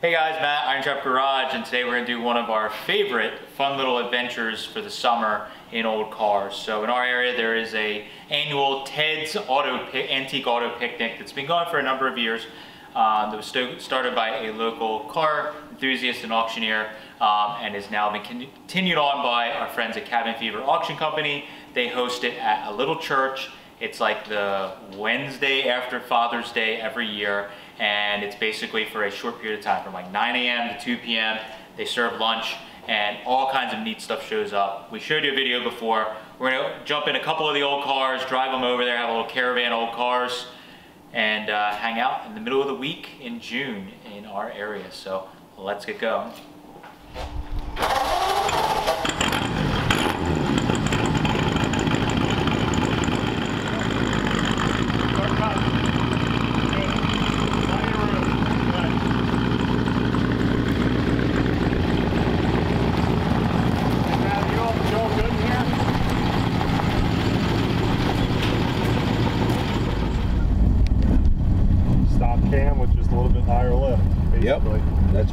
Hey guys, Matt, Iron Trap Garage, and today we're going to do one of our favorite fun little adventures for the summer in old cars. So in our area there is an annual Ted's Antique Auto Picnic that's been going for a number of years. That was started by a local car enthusiast and auctioneer and has now been continued on by our friends at Cabin Fever Auction Company. They host it at a little church. It's like the Wednesday after Father's Day every year, and it's basically for a short period of time from like 9 a.m. to 2 p.m. They serve lunch and all kinds of neat stuff shows up. We showed you a video before. We're gonna jump in a couple of the old cars, drive them over there, have a little caravan of old cars, and hang out in the middle of the week in June in our area. So let's get going.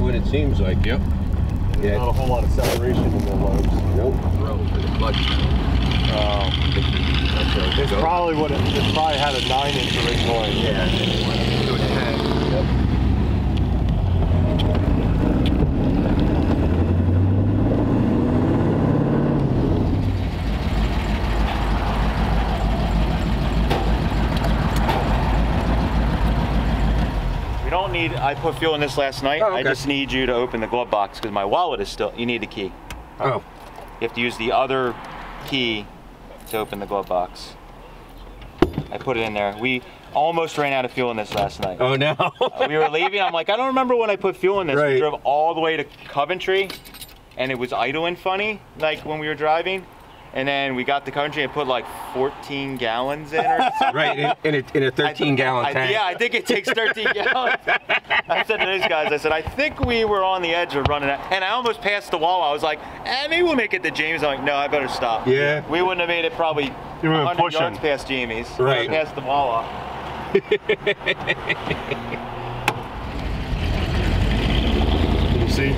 It seems like, yep. There's not a whole lot of acceleration in their lobes. Nope. It's probably what it probably had a 9-inch original. Yeah. It was 10. I put fuel in this last night. Oh, okay. I just need you to open the glove box because my wallet is still. You need a key. Oh. You have to use the other key to open the glove box. I put it in there. We almost ran out of fuel in this last night. Oh no. We were leaving. I'm like, I don't remember when I put fuel in this. Right. We drove all the way to Coventry, and it was idling funny, like when we were driving. And then we got to Coventry and put like 14 gallons in or something. Right, in a 13-gallon tank. Yeah, I think it takes 13 gallons. I said to these guys, I said, I think we were on the edge of running out. And I almost passed the wall. I was like, maybe we'll make it to James. I'm like, no, I better stop. Yeah. We wouldn't have made it probably 100 yards past Jamie's. Right. Past the Wawa. You see?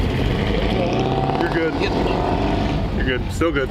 You're good. Yep. You're good. Still good.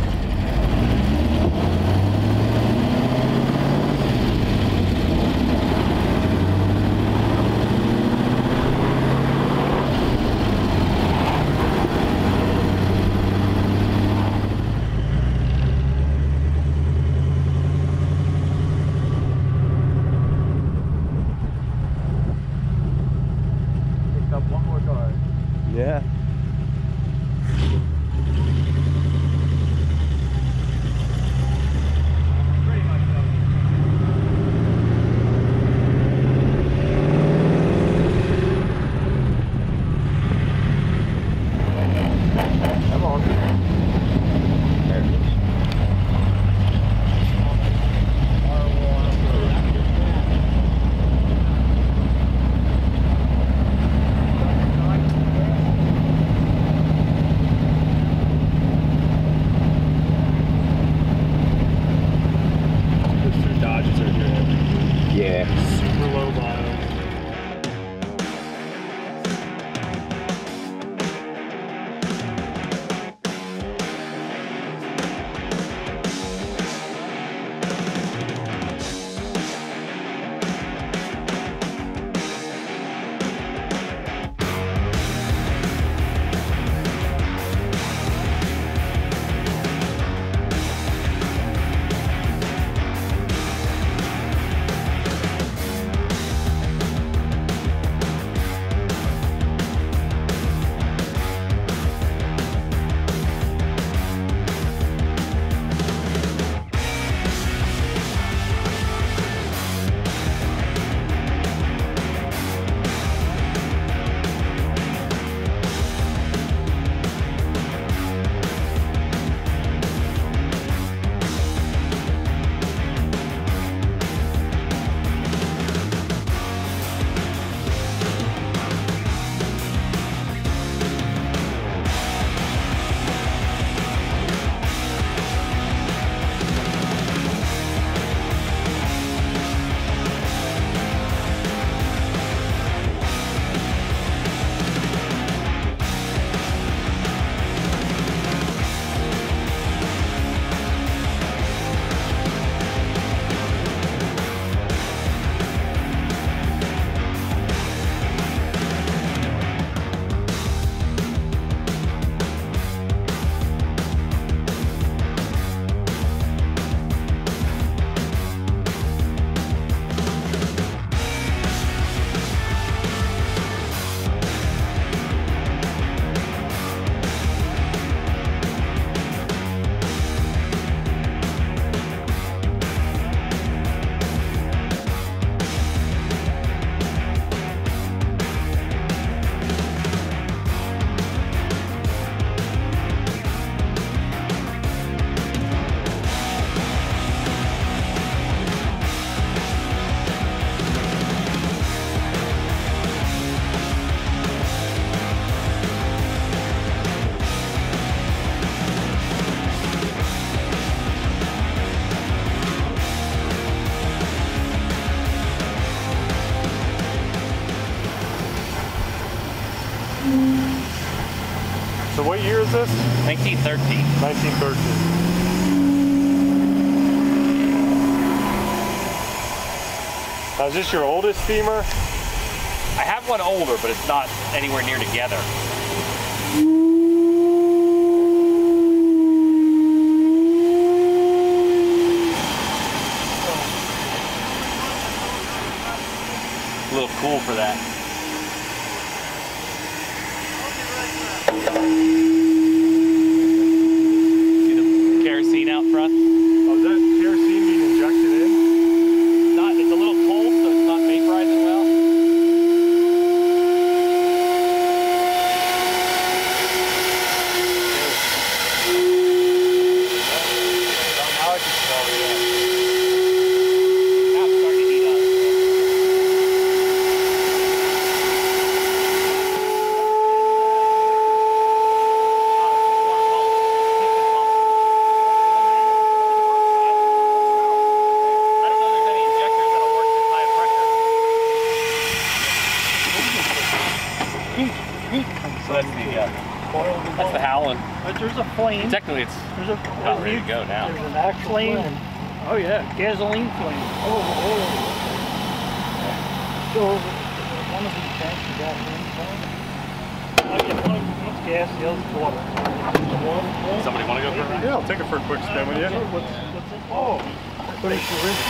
So what year is this? 1913. 1913. Now, is this your oldest steamer? I have one older, but it's not anywhere near together. A little cool for that. See the kerosene out front? Oh, is that kerosene being injected in? That's the howling. But there's a flame. Technically, it's about ready to go now. There's an actual flame. Oh, yeah. Gasoline flame. Oh. So, one of these tanks you got one of gas, the other's water. Somebody want to go for a ride? Yeah, I'll take it for a quick spin with you. What's it? Oh. What is your risk?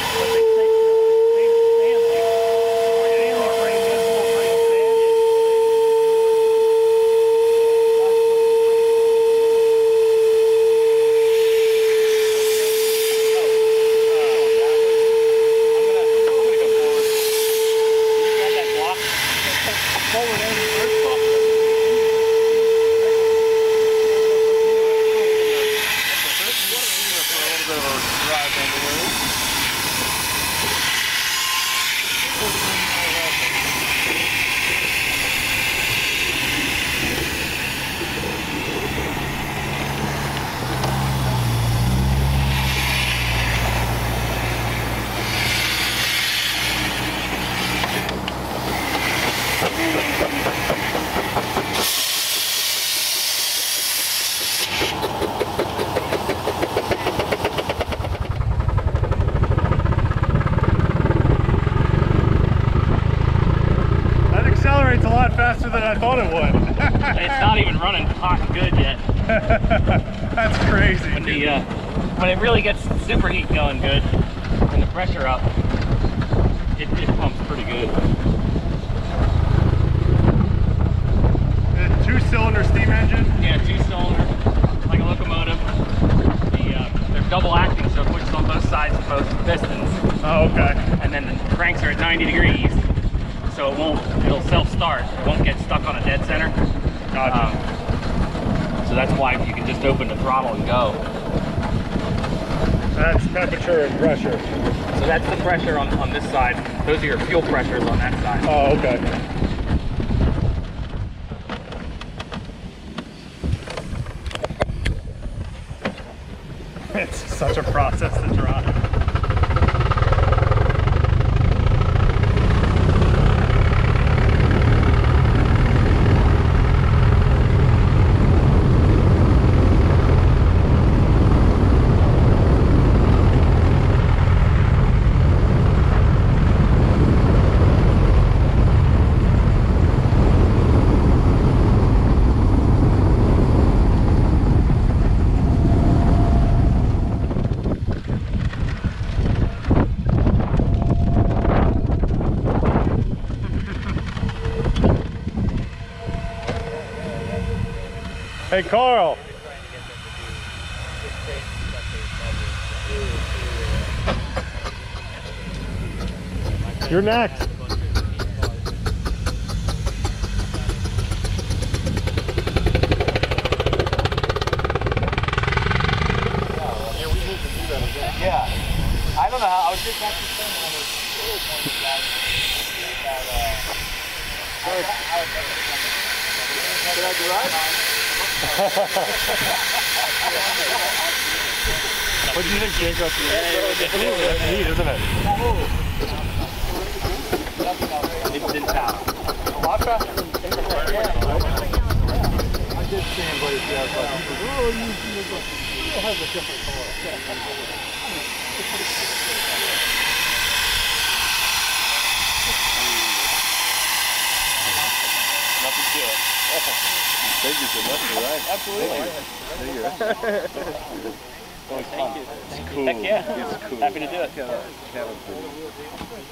Faster than I thought it would. It's not even running hot and good yet. That's crazy. When, when it really gets super heat going good and the pressure up, it pumps pretty good. Two-cylinder steam engine? Yeah, two-cylinder, like a locomotive. They're double-acting, so it pushes on both sides of both pistons. Oh, okay. And then the cranks are at 90 degrees. So it'll self-start. It won't get stuck on a dead center. Gotcha. So that's why you can just open the throttle and go. That's temperature and pressure. So that's the pressure on this side. Those are your fuel pressures on that side. Oh, okay. It's such a process to drive. Hey Carl, you're next. Yeah, I don't know how. I was just actually thinking on this. Did I do right? What do you think, Jacob? It's neat, isn't it? It's in town. A lot faster than understand what it does. We're using it, but it has a different color. Nothing to it. Figures are left and right. Absolutely. Figure. Thank you. It's cool. Heck yeah. It's cool. Happy to do it.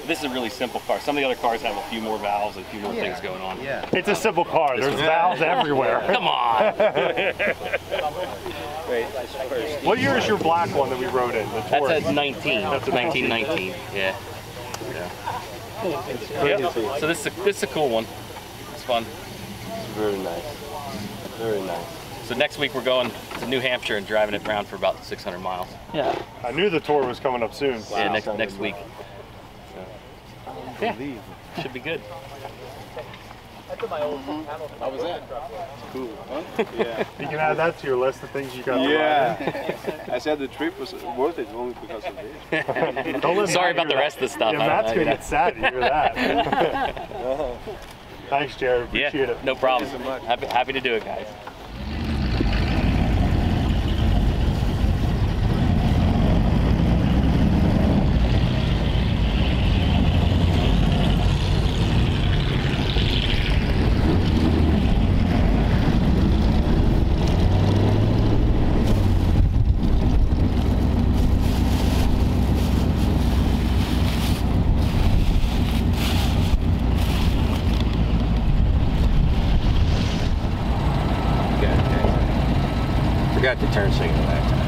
This is a really simple car. Some of the other cars have a few more valves and a few more things going on. Yeah. It's a simple car. There's valves everywhere. Come on. What year is your black one that we rode in? That's a 19. That's a 1919. Yeah. It's crazy. Yep. So this is a cool one. It's fun. It's very nice. Very nice. So next week we're going to New Hampshire and driving it around for about 600 miles. Yeah. I knew the tour was coming up soon. Wow. Yeah, next week. Yeah. Should be good. How was that? Cool. Huh? Yeah. You can add that to your list of things you got to buy. I said the trip was worth it only because of this. Sorry about the rest of the stuff. Yeah, Matt's going to get sad to hear that. Wow. Thanks, Jared. Appreciate it. No problem. Thank you so much. Happy to do it, guys. Got the turn signal that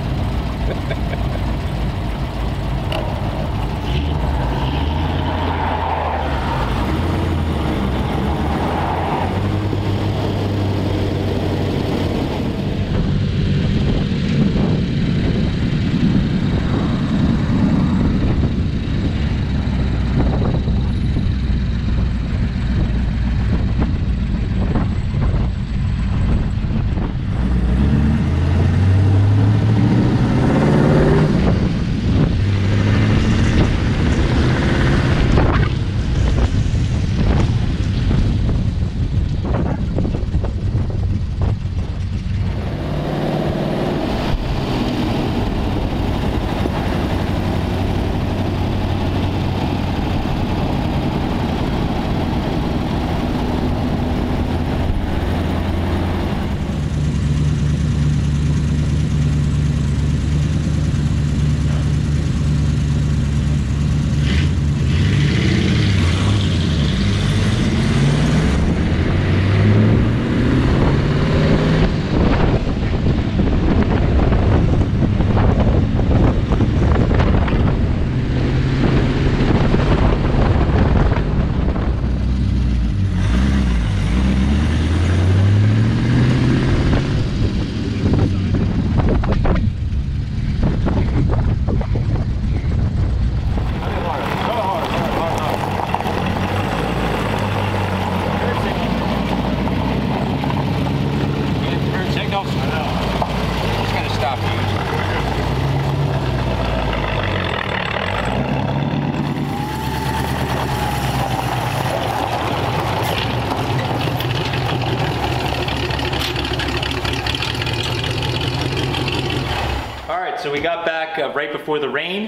we got back right before the rain.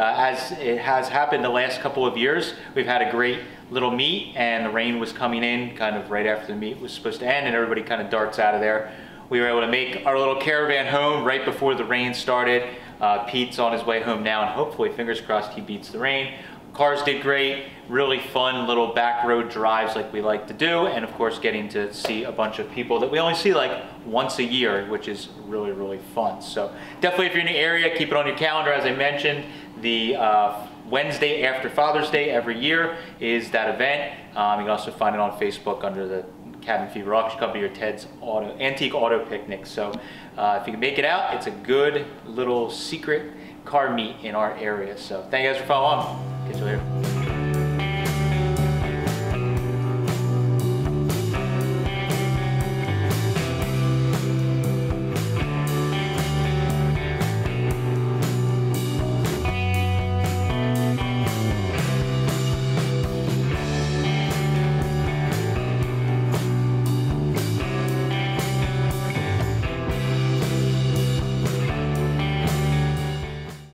As it has happened the last couple of years, we've had a great little meet, and the rain was coming in kind of right after the meet was supposed to end, and everybody kind of darts out of there. We were able to make our little caravan home right before the rain started. Pete's on his way home now, and hopefully, fingers crossed, he beats the rain. Cars did great, really fun little back road drives like we like to do, and of course getting to see a bunch of people that we only see like once a year, which is really, really fun. So definitely if you're in the area, keep it on your calendar. As I mentioned, the Wednesday after Father's Day every year is that event. You can also find it on Facebook under the Cabin Fever Auction Company or Ted's Antique Auto Picnic. So if you can make it out, it's a good little secret car meet in our area. So thank you guys for following. Catch you later.